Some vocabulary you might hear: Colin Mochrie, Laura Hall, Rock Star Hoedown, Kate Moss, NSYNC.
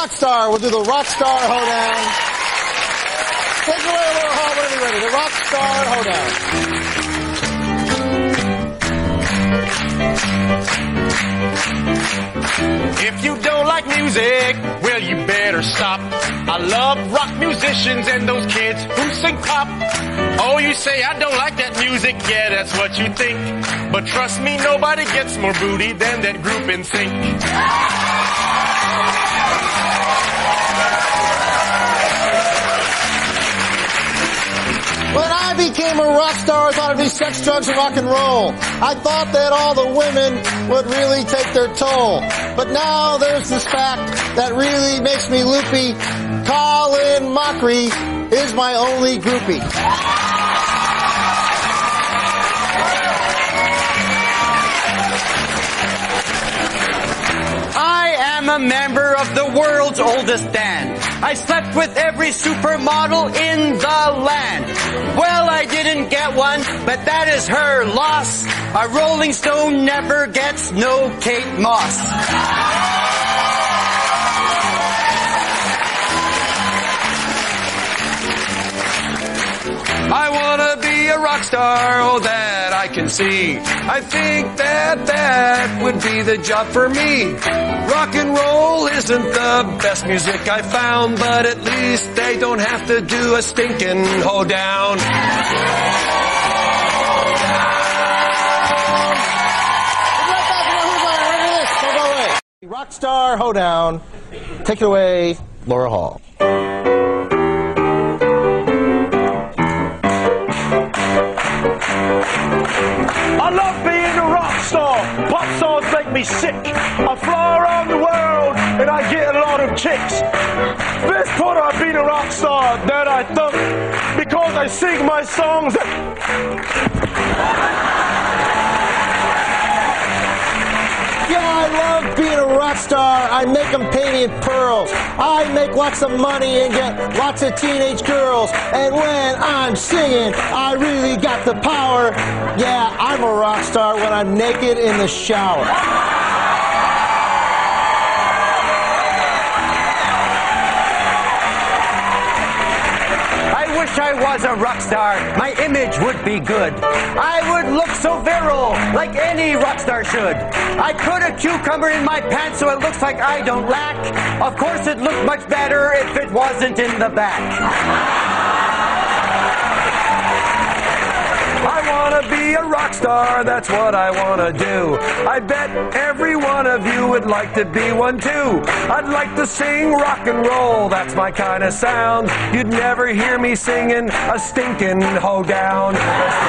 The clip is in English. Rock Star. We'll do the Rock Star Hoedown. Take away Laura Hall whenever you're ready. The Rock Star Hoedown. If you don't like music, well, you better stop. I love rock musicians and those kids who sing pop. Oh, you say, I don't like that music. Yeah, that's what you think. But trust me, nobody gets more booty than that group NSYNC. When I became a rock star, I thought it'd be sex, drugs, and rock and roll. I thought that all the women would really take their toll. But now there's this fact that really makes me loopy. Colin Mochrie is my only groupie. I'm a member of the world's oldest band. I slept with every supermodel in the land. Well, I didn't get one, but that is her loss. A Rolling Stone never gets no Kate Moss. I wanna be a rock star, oh that I can see. I think that would be the job for me. Rock and roll isn't the best music I found, but at least they don't have to do a stinking hoedown. Rock Star Hoedown, take it away, Laura Hall. I love being a rock star. Pop songs make me sick. I fly around the world and I get a lot of chicks. This put I've been a rock star that I thunk because I sing my songs. Yeah, I love being a rock star. I make them pay me in pearls. I make lots of money and get lots of teenage girls. And when I'm singing, I really got the power. Yeah, I'm a rock star when I'm naked in the shower. I wish I was a rock star, my image would be good. I would look so virile, like any rock star should. I put a cucumber in my pants so it looks like I don't lack. Of course it'd look much better if it wasn't in the back. I wanna be a rock star, that's what I wanna do. I bet every one of you would like to be one too. I'd like to sing rock and roll, that's my kind of sound. You'd never hear me singing a stinking hoedown.